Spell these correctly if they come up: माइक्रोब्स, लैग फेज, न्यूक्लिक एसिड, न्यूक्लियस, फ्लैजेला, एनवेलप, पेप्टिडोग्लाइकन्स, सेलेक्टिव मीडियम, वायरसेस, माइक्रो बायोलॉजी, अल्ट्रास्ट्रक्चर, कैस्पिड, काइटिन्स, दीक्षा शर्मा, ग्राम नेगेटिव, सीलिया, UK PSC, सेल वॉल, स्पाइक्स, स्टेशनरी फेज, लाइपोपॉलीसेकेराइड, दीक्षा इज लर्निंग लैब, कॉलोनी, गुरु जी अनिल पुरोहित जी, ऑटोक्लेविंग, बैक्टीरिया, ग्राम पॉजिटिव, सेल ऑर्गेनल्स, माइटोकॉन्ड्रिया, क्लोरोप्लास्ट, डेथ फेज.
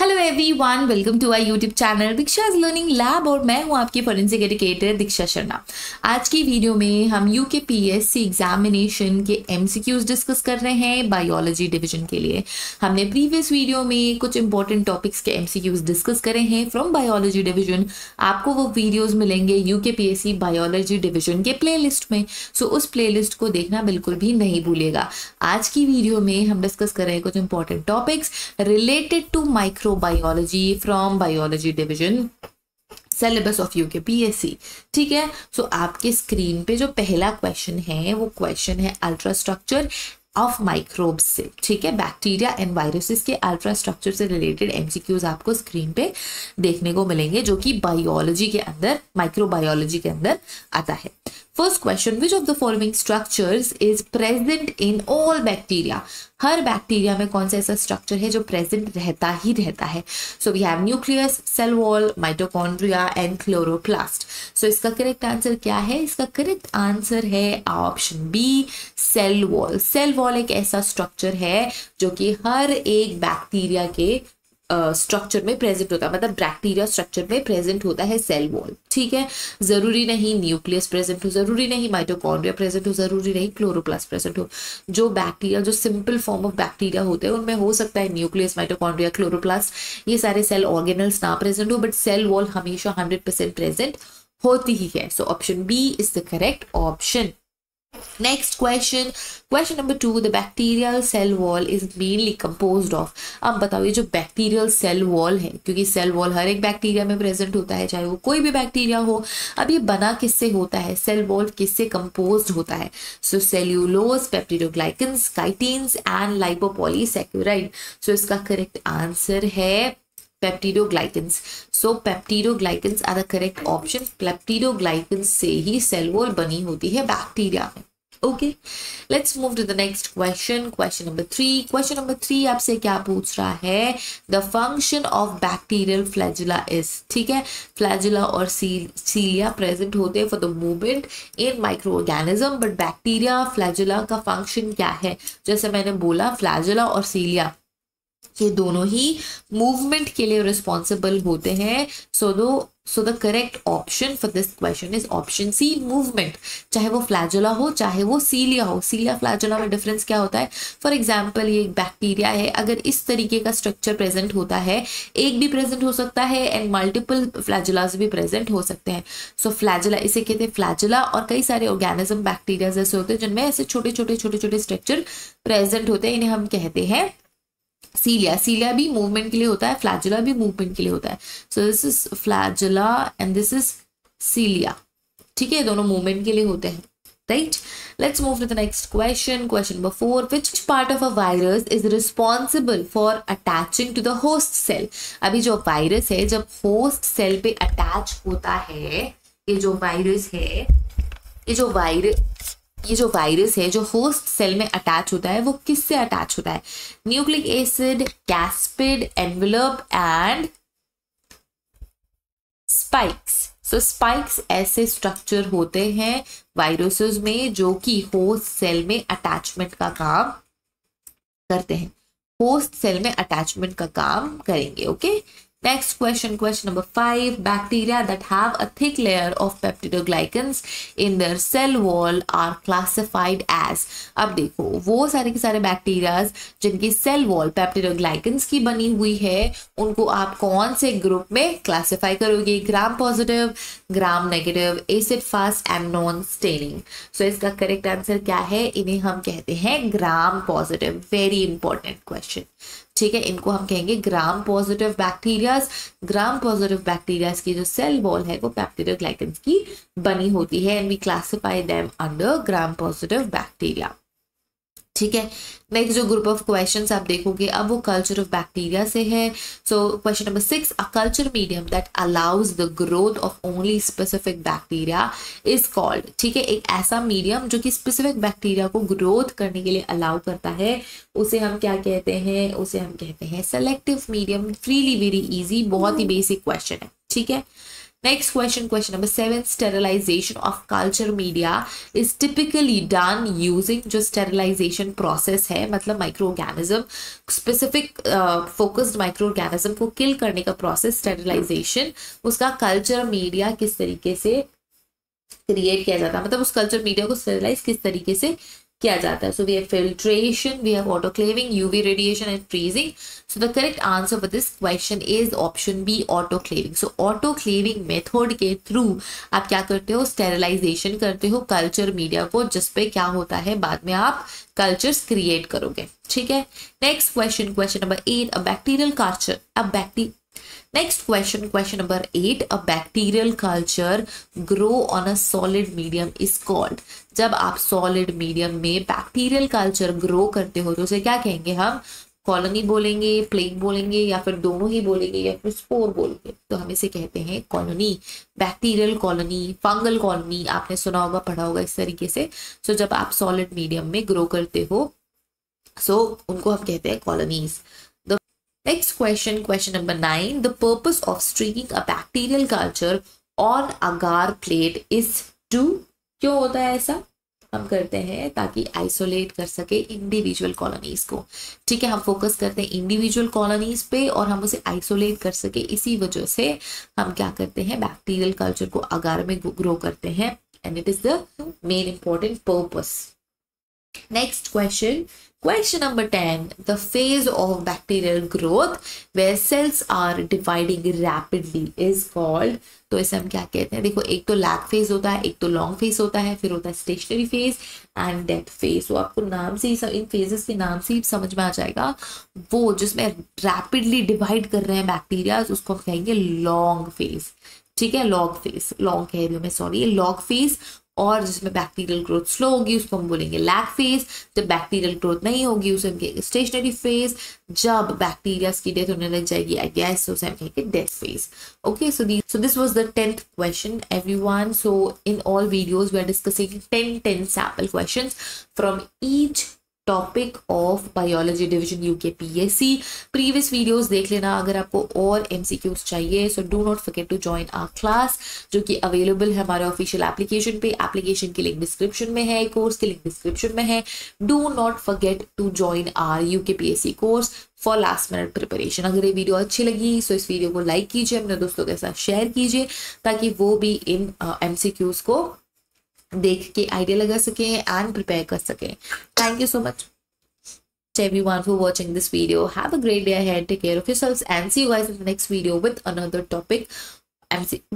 Hello everyone, welcome to our YouTube channel दीक्षा इज लर्निंग लैब और मैं हूं आपकी फॉरेंसिक एजुकेटर दीक्षा शर्मा। आज की वीडियो में हम यूके PSC एग्जामिनेशन के MCQs डिस्कस कर रहे हैं बायोलॉजी डिवीजन के लिए। हमने प्रीवियस वीडियो में कुछ इंपॉर्टेंट टॉपिक्स के MCQs डिस्कस करे हैं फ्रॉम बायोलॉजी डिवीजन। आपको वो वीडियोज मिलेंगे UK PSC बायोलॉजी डिवीजन के प्ले लिस्ट में, सो उस प्ले लिस्ट को देखना बिल्कुल भी नहीं भूलिएगा। आज की वीडियो में हम डिस्कस कर रहे हैं कुछ important topics related to माइक्रो बायोलॉजी from biology division syllabus of UK PSC। ठीक है, सो आपके स्क्रीन पे जो पहला क्वेश्चन है वो क्वेश्चन है अल्ट्रास्ट्रक्चर ऑफ माइक्रोब्स से। ठीक है, बैक्टीरिया एंड वायरसेस के अल्ट्रास्ट्रक्चर से रिलेटेड MCQs आपको स्क्रीन पे देखने को मिलेंगे, जो कि बायोलॉजी के अंदर, माइक्रो बायोलॉजी के अंदर आता है। First question, which of the following structures is present in all बैक्टीरिया? हर बैक्टीरिया में कौन सा ऐसा स्ट्रक्चर है जो प्रेजेंट रहता ही रहता है? So we have न्यूक्लियस, सेल वॉल, माइटोकॉन्ड्रिया and क्लोरोप्लास्ट। So इसका करेक्ट आंसर क्या है? इसका करेक्ट आंसर है option B, सेल वॉल। सेल वॉल एक ऐसा स्ट्रक्चर है जो कि हर एक बैक्टीरिया के स्ट्रक्चर में प्रेजेंट होता है, मतलब बैक्टीरिया स्ट्रक्चर में प्रेजेंट होता है सेल वॉल। ठीक है, जरूरी नहीं न्यूक्लियस प्रेजेंट हो, जरूरी नहीं माइटोकॉन्ड्रिया प्रेजेंट हो, जरूरी नहीं क्लोरोप्लास्ट प्रेजेंट हो। जो बैक्टीरिया, जो सिंपल फॉर्म ऑफ बैक्टीरिया होते हैं उनमें हो सकता है न्यूक्लियस, माइटोकॉन्ड्रिया, क्लोरोप्लास्ट, ये सारे सेल ऑर्गेनल्स ना प्रेजेंट हो, बट सेल वॉल हमेशा 100% प्रेजेंट होती ही है। So option B is the correct option. Next question, question number 2, the bacterial सेल वॉल is mainly composed of. अब बताओ ये जो बैक्टीरियल सेल वॉल है, क्योंकि सेल वॉल हर एक बैक्टीरिया में प्रेजेंट होता है, चाहे वो कोई भी बैक्टीरिया हो, अब ये बना किससे होता है? सेल वॉल किससे कंपोज्ड होता है? So cellulose, पेप्टिडोग्लाइकन्स, काइटिन्स and लाइपोपॉलीसेकेराइड। So इसका करेक्ट आंसर है पेप्टिडोग्लाइकन्स। So पेप्टिडोग्लाइकन्स are the correct option. पेप्टिडोग्लाइकन्स से ही सेल वॉल बनी होती है बैक्टीरिया में। Okay, let's move to the next question, question number 3। Question number 3 आपसे क्या पूछ रहा है? The function of bacterial फ्लैजेला is. ठीक है, फ्लैजेला और सीलिया प्रेजेंट होते हैं for the movement in micro organism, but बैक्टीरिया फ्लैजेला का फंक्शन क्या है? जैसे मैंने बोला, फ्लैजेला और सीलिया ये दोनों ही मूवमेंट के लिए रिस्पॉन्सिबल होते हैं। So the correct option for this question is option C, movement. चाहे वो फ्लैजेला हो, चाहे वो सीलिया हो। सीलिया फ्लैजेला में डिफरेंस क्या होता है? फॉर एग्जाम्पल, ये एक बैक्टीरिया है, अगर इस तरीके का स्ट्रक्चर प्रेजेंट होता है, एक भी प्रेजेंट हो सकता है एंड मल्टीपल फ्लैजेलाज भी प्रेजेंट हो सकते हैं। सो फ्लैजेला इसे कहते हैं फ्लैजेला। और कई सारे ऑर्गेनिज्म, बैक्टीरिया ऐसे होते हैं जिनमें ऐसे छोटे छोटे छोटे छोटे स्ट्रक्चर प्रेजेंट होते हैं, इन्हें हम कहते हैं सीलिया। सीलिया भी मूवमेंट के लिए होता है, फ्लैजेला भी मूवमेंट के लिए होता है। So this is फ्लैजेला and this is सीलिया। ठीक है, दोनों मूवमेंट के लिए होते हैं, right. Let's move to the next question, question number 4। Which part of a virus is responsible for attaching to the host cell? अभी जो virus है, जब होस्ट सेल पे अटैच होता है, ये जो वायरस है जो होस्ट सेल में अटैच होता है, वो किससे अटैच होता है? न्यूक्लिक एसिड, कैस्पिड, एनवेलप and स्पाइक्स। So स्पाइक्स ऐसे स्ट्रक्चर होते हैं वायरसेस में जो कि होस्ट सेल में अटैचमेंट का काम करते हैं, होस्ट सेल में अटैचमेंट का काम करेंगे। Okay, next question, question number 5। बैक्टीरिया that have a thick layer of पेप्टिडोग्लाइकन्स in their सेल वॉल are classified as. अब देखो, वो सारे के सारे बैक्टीरियाज जिनकी सेल वॉल पेप्टिडोग्लाइकन्स की बनी हुई है, उनको आप कौन से ग्रुप में क्लासिफाई करोगे? ग्राम पॉजिटिव, ग्राम नेगेटिव, acid fast and non staining. So इसका करेक्ट आंसर क्या है? इन्हें हम कहते हैं ग्राम पॉजिटिव। Very important question, ठीक है, इनको हम कहेंगे ग्राम पॉजिटिव bacterias. ग्राम पॉजिटिव bacterias की जो सेल वॉल है वो पेप्टिडोग्लाइकन्स की बनी होती है and we classify them under ग्राम पॉजिटिव बैक्टीरिया। ठीक है, नेक्स्ट जो ग्रुप ऑफ क्वेश्चंस आप देखोगे, अब वो कल्चर ऑफ बैक्टीरिया से है। So question number 6। A culture medium that allows the growth of only specific बैक्टीरिया is called. ठीक है, एक ऐसा मीडियम जो कि स्पेसिफिक बैक्टीरिया को ग्रोथ करने के लिए अलाउ करता है, उसे हम क्या कहते हैं? उसे हम कहते हैं सेलेक्टिव मीडियम। Freely, very easy, बहुत ही बेसिक क्वेश्चन है। ठीक है, Next question, question number 7. Sterilization of culture media is typically done using जो sterilization process है, मतलब micro organism specific focused micro organism को किल करने का प्रोसेस स्टेरिलाइजेशन, उसका कल्चर मीडिया किस तरीके से क्रिएट किया जाता है, मतलब उस कल्चर मीडिया को स्टेरिलाइज किस तरीके से किया जाता है. So we have filtration, we have ऑटोक्लेविंग, UV radiation and freezing. So the correct answer for this question is option B ऑटोक्लेविंग. So ऑटोक्लेविंग method के थ्रू आप क्या करते हो, स्टेरिलाइजेशन करते हो कल्चर मीडिया को, जिसपे क्या होता है बाद में आप कल्चर्स क्रिएट करोगे. ठीक है. Next question, question number 8. A bacterial culture Next question, question number 8. A bacterial culture grow on a solid medium is called. जब आप solid medium में bacterial culture grow करते हो तो उसे क्या कहेंगे हम, कॉलोनी बोलेंगे, प्लेग बोलेंगे, या फिर दोनों ही बोलेंगे, या फिर स्पोर बोलेंगे. तो हम इसे कहते हैं कॉलोनी, bacterial कॉलोनी, fungal कॉलोनी. आपने सुना होगा, पढ़ा होगा इस तरीके से. सो जब आप सॉलिड मीडियम में ग्रो करते हो सो उनको हम कहते हैं colonies. Next question, question number 9. The purpose of streaking a bacterial culture on agar plate is to, क्यों होता है ऐसा, हम करते हैं ताकि आइसोलेट कर सके इंडिविजुअल कॉलोनीज को. ठीक है, हम फोकस करते हैं इंडिविजुअल कॉलोनीज पे और हम उसे आइसोलेट कर सके, इसी वजह से हम क्या करते हैं बैक्टीरियल कल्चर को अगार में ग्रो करते हैं, and it is the main important purpose. Next question, question number 10. The phase of bacterial growth where cells are dividing rapidly is called. तो इसे हम क्या कहते हैं, देखो एक तो लैग फेज होता है, एक तो लॉन्ग फेज होता है, फिर होता है स्टेशनरी फेज and डेथ फेज. तो आपको नाम से ही, इन फेजेस के नाम से ही समझ में आ जाएगा, वो जिसमें रैपिडली डिवाइड कर रहे हैं बैक्टीरिया उसको हम कहेंगे लॉन्ग फेज. ठीक है, लॉन्ग फेज, लॉन्ग कह रही हूँ मैं, सॉरी, लॉन्ग फेज. और जिसमें बैक्टीरियल ग्रोथ स्लो होगी उसको हम बोलेंगे लैग फेज. जब बैक्टीरियल ग्रोथ नहीं होगी उसे हम कहेंगे स्टेशनरी फेज. जब बैक्टीरिया की डेथ होने लग जाएगी आई गेस उसे हम कहेंगे डेथ फेज. Okay, so this was the 10th question everyone. So in all videos we are discussing 10 sample questions from each topic of biology division UK PSC. Previous videos देख लेना अगर आपको और MCQs चाहिए. So do not forget to join our class जो कि available है हमारे ऑफिशियल एप्लीकेशन पे. एप्लीकेशन की लिंक डिस्क्रिप्शन में है, कोर्स की लिंक डिस्क्रिप्शन में है. Do not forget to join our UK PSC course for last minute preparation. अगर ये वीडियो अच्छी लगी सो इस वीडियो को लाइक कीजिए, अपने दोस्तों के साथ शेयर कीजिए ताकि वो भी इन MCQs को देख के आइडिया लगा सके एंड प्रिपेयर कर सके. Thank you so much everyone for watching this video. Have a great day ahead. Take care of yourselves and see you guys in the next video with another topic.